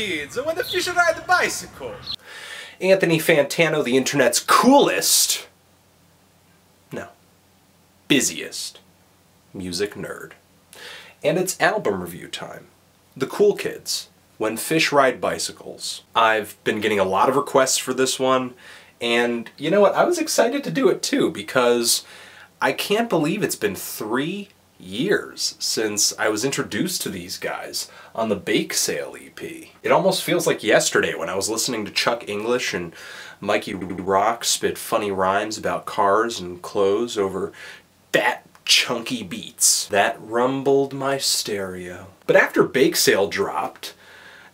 Kids and When the Fish Ride Bicycles. Anthony Fantano, the internet's coolest, no, busiest music nerd. And it's album review time. The Cool Kids, When Fish Ride Bicycles. I've been getting a lot of requests for this one, and you know what, I was excited to do it too, because I can't believe it's been 3 years since I was introduced to these guys on the Bake Sale EP. It almost feels like yesterday when I was listening to Chuck Inglish and Mikey Rocks spit funny rhymes about cars and clothes over fat, chunky beats. That rumbled my stereo. But after Bake Sale dropped,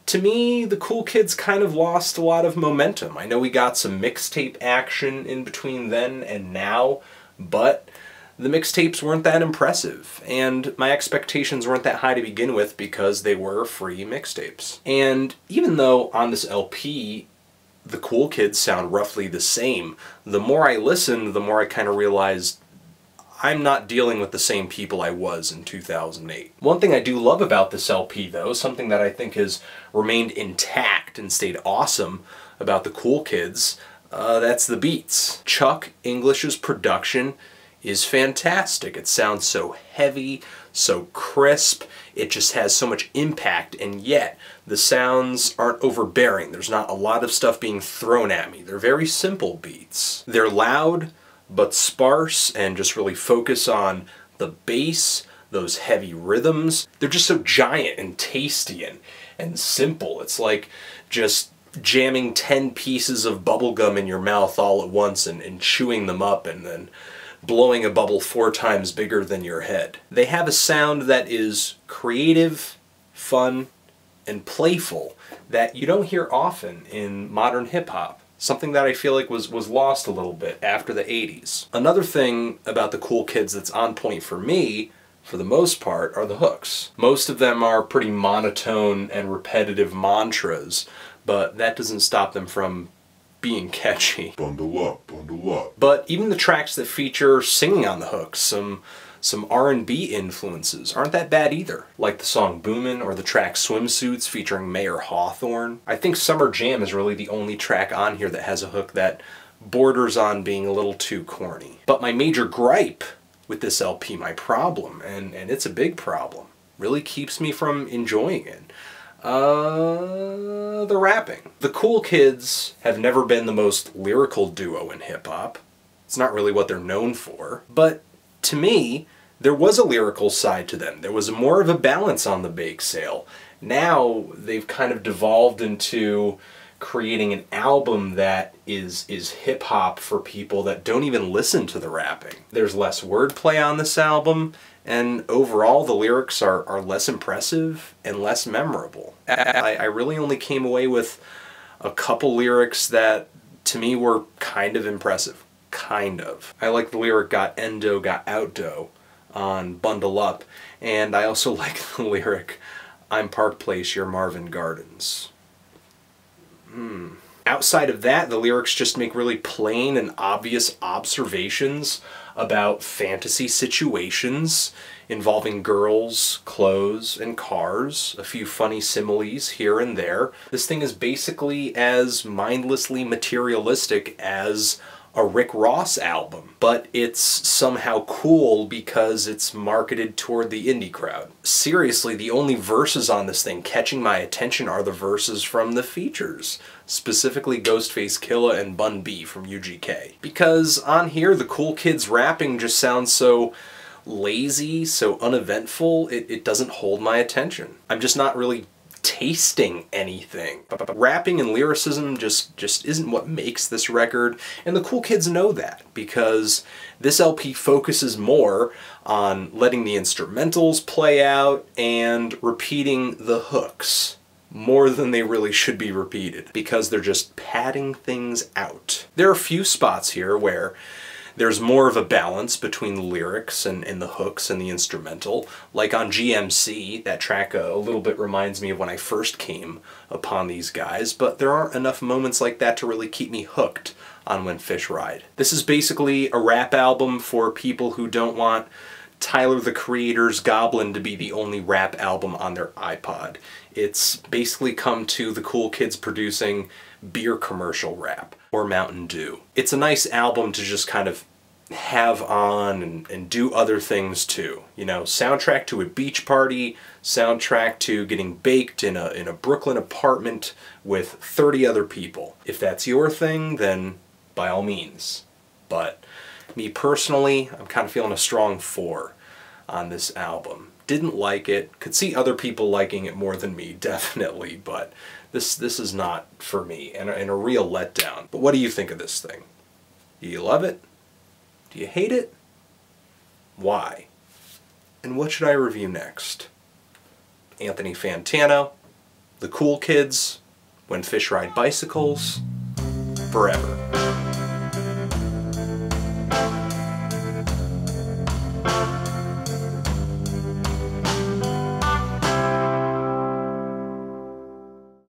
to me, the Cool Kids kind of lost a lot of momentum. I know we got some mixtape action in between then and now, but the mixtapes weren't that impressive, and my expectations weren't that high to begin with because they were free mixtapes. And even though on this LP, the Cool Kids sound roughly the same, the more I listened, the more I kind of realized I'm not dealing with the same people I was in 2008. One thing I do love about this LP though, something that I think has remained intact and stayed awesome about the Cool Kids, that's the beats. Chuck Inglish's production is fantastic. It sounds so heavy, so crisp, it just has so much impact, and yet the sounds aren't overbearing. There's not a lot of stuff being thrown at me. They're very simple beats. They're loud, but sparse, and just really focus on the bass, those heavy rhythms. They're just so giant and tasty and simple. It's like just jamming 10 pieces of bubblegum in your mouth all at once and chewing them up and then blowing a bubble 4 times bigger than your head. They have a sound that is creative, fun, and playful that you don't hear often in modern hip-hop. Something that I feel like was lost a little bit after the 80s. Another thing about the Cool Kids that's on point for me, for the most part, are the hooks. Most of them are pretty monotone and repetitive mantras, but that doesn't stop them from being catchy. Bundle up, bundle up. But even the tracks that feature singing on the hooks, some R&B influences, aren't that bad either. Like the song Boomin' or the track Swimsuits featuring Mayor Hawthorne. I think Summer Jam is really the only track on here that has a hook that borders on being a little too corny. But my major gripe with this LP, my problem, and it's a big problem, really keeps me from enjoying it. The rapping. The Cool Kids have never been the most lyrical duo in hip-hop. It's not really what they're known for, but to me, there was a lyrical side to them. There was more of a balance on the Bake Sale. Now they've kind of devolved into creating an album that is hip-hop for people that don't even listen to the rapping. There's less wordplay on this album, and overall the lyrics are less impressive and less memorable. I really only came away with a couple lyrics that to me were kind of impressive. Kind of. I like the lyric "got endo, got outdo" on Bundle Up, and I also like the lyric "I'm Park Place, you're Marvin Gardens." Outside of that, the lyrics just make really plain and obvious observations about fantasy situations involving girls, clothes, and cars, a few funny similes here and there. This thing is basically as mindlessly materialistic as a Rick Ross album, but it's somehow cool because it's marketed toward the indie crowd. Seriously, the only verses on this thing catching my attention are the verses from the features, specifically Ghostface Killah and Bun B from UGK. Because on here, the Cool Kids rapping just sounds so lazy, so uneventful, it doesn't hold my attention. I'm just not really tasting anything. Rapping and lyricism just isn't what makes this record, and the Cool Kids know that, because this LP focuses more on letting the instrumentals play out and repeating the hooks more than they really should be repeated, because they're just padding things out. There are a few spots here where there's more of a balance between the lyrics and the hooks and the instrumental. Like on GMC, that track a little bit reminds me of when I first came upon these guys, but there aren't enough moments like that to really keep me hooked on When Fish Ride. This is basically a rap album for people who don't want Tyler, the Creator's Goblin to be the only rap album on their iPod. It's basically come to the Cool Kids producing beer commercial rap, or Mountain Dew. It's a nice album to just kind of have on and do other things too. You know, soundtrack to a beach party, soundtrack to getting baked in a Brooklyn apartment with 30 other people. If that's your thing, then by all means. But me personally, I'm kind of feeling a strong 4 on this album. Didn't like it, could see other people liking it more than me, definitely, but this is not for me, and a real letdown. But what do you think of this thing? Do you love it? Do you hate it? Why? And what should I review next? Anthony Fantano, The Cool Kids, When Fish Ride Bicycles, Forever.